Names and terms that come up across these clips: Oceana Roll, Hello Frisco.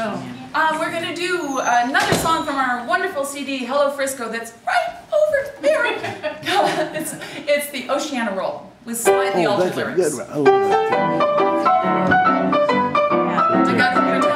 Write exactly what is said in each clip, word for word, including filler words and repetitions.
No. Uh, we're going to do another song from our wonderful C D, Hello Frisco, that's right over there. it's, it's the Oceana Roll with slightly oh, altered lyrics. Good. Oh, yeah. Do you guys hear that?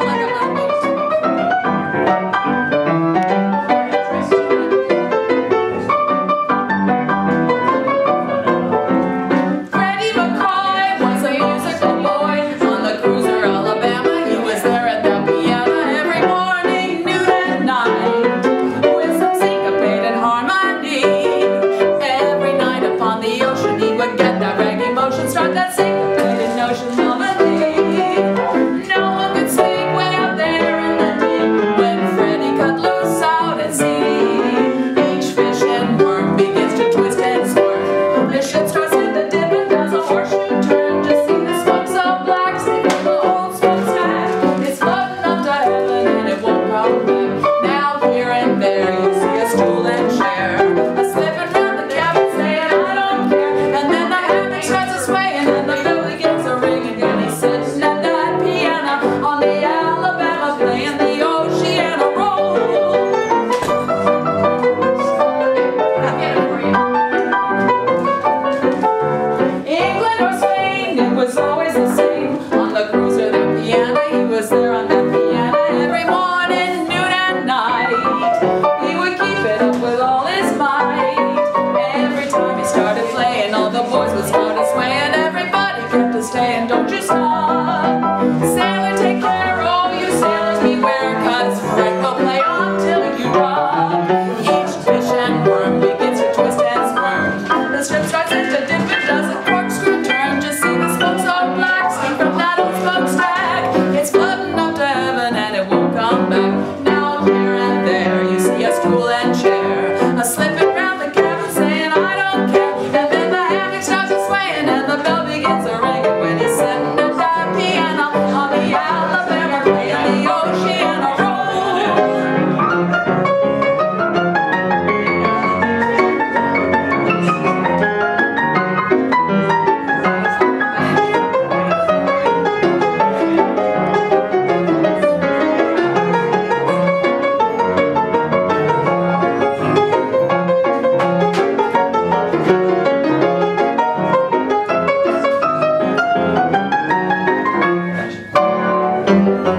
Thank you.